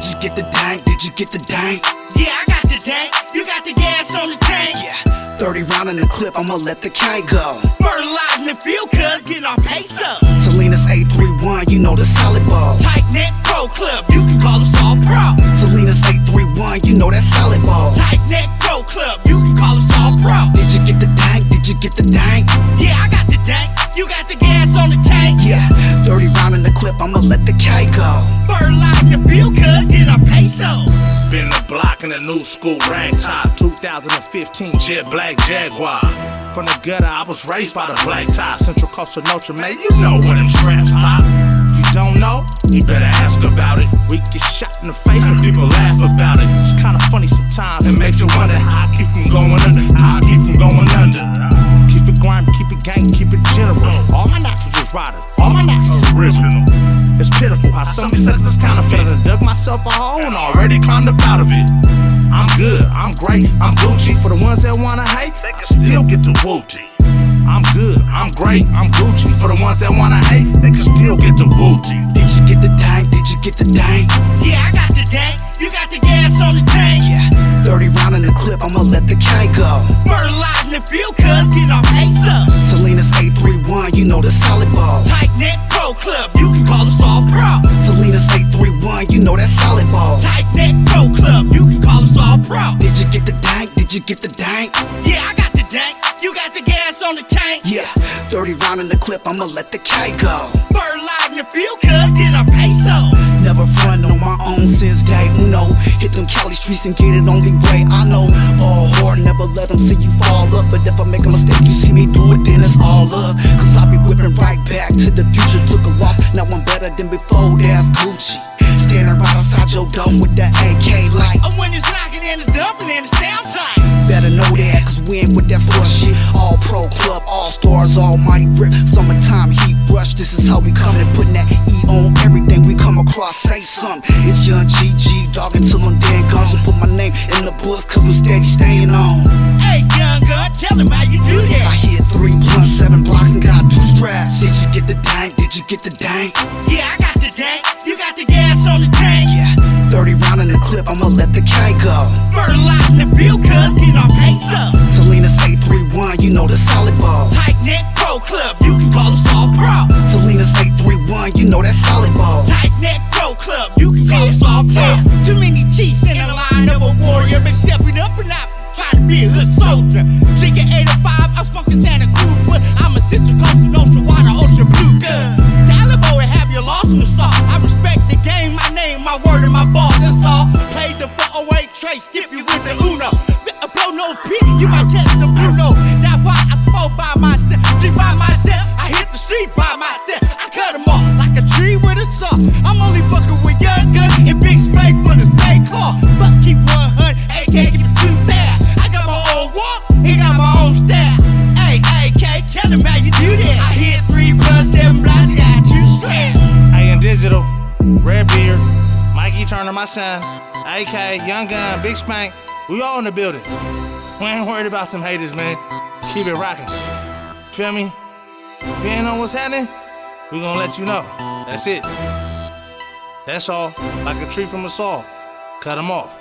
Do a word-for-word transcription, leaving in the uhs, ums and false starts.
Did you get the dank? Did you get the dank? Yeah, I got the dank. You got the gas on the tank. Yeah, thirty round in the clip, I'ma let the cane go. Fertilizing the field, cuz getting our pace up. Selena's eight three one, you know the solid ball. Tight neck pro club, you can call us all pro. Selena's eight three one, you know that solid ball. Tight neck pro club, you can call us all pro. Did you get the dank? Did you get the dank? Yeah, I got the dank. You got the gas on the tank. Yeah, thirty round in the clip, I'ma let the cane go. Fertilizing the field, cuz getting our pace up. Been the block in the new school rag top, two thousand fifteen jet black Jaguar. From the gutter, I was raised by the black top. Central Coastal Notre, man, you know where them straps pop. If you don't know, you better ask about it. We get shot in the face and people laugh about it. It's kinda funny sometimes, it makes you wonder how I keep from going under, how I keep from going under. Keep it grime, keep it gang, keep it general. All my naturals is riders, all my naturals is original. It's pitiful how some suckers is counterfeit. I dug myself a hole and already climbed up out of it. I'm good, I'm great, I'm Gucci. For the ones that wanna hate, I still get the wooty. I'm good, I'm great, I'm Gucci. For the ones that wanna hate, they can still get the wooty. Did you get the dank? Did you get the dank? Yeah, I got the dank. You got the gas on the tank. Yeah, thirty round in the clip, I'ma let the cane go. Fertilizing the field, cuz get our pace up. Selena's eight three one, you know the solid ball. Tight neck pro club, you can call us all pro. Selena's eight three one, you know that solid ball. Tight neck pro club, you can call us all pro. Did you get the dank? Did you get the dank? Yeah, I got the dank. You got the gas on the tank. Yeah, thirty round in the clip, I'ma let the cane go. Fertilizing the field, cuz get our pace up. Never run on my own since day uno. Hit them Cali streets and get it only way I know. All hard, never let them see you fall up. But if I make a mistake, you see me do it, then it's all up. Cause I be whipping right back to the future. Took a loss, now I'm better than before, that's Gucci. Standing right outside your dome with that A K light. And when it's knocking and it's dumping and it sounds tight. Better know that, cause we ain't with that flush shit. All pro club, all stars, almighty grip. Summertime heat rush, this is how we coming. Putting that E on everything we come across, say something. It's young G G, dog, until I'm dead gone. So put my name in the books, cause I'm steady staying on. Hey, young girl, tell him how you do that. I hit three blunts, seven blocks, and got two straps. Did you get the dank? Did you get the dank? Yeah, I got the dank. You got the gas on the tank. Yeah, thirty round in the clip, I'ma let the cane go. Fertilizing the field, cuz getting our pace up. Selena's eight three one, you know the solid ball. Tight neck pro club, you can call us all pro. Selena's eight three one, you know that solid ball. Tight neck pro club, you can call us all pro. Too many chiefs in the line of a warrior. Been stepping up and up, trying to be a good soldier. Drinking eighty-five, I'm smoking Santa Cruz, but I'm a Central Coastal Nostra, water ocean blue gun. Talibo would have you lost in the saw. I respect the game, my name, my word, and my ball. That's all. Played the four oh eight trace, skip you with the Uno. Blow no pee, you might catch the Bruno. That's why I smoke by myself, drink by myself. I hit the street by myself. I cut them off like a tree with a saw. I'm only fucking with young gun and Bigg Spank from the same claw. Fuck keep one hundred, A K keep it too bad. I got my own walk, he got my own style. Hey, A K, tell him how you do that. I hit three plus seven blocks, got two straps. I am Digital, Red Beard, Mikey Turner, my son, A K, Young Gun, Bigg Spank. We all in the building. We ain't worried about some haters, man. Keep it rocking. Feel me? If you ain't know what's happening, we gonna let you know. That's it. That's all. Like a tree from a saw. Cut them off.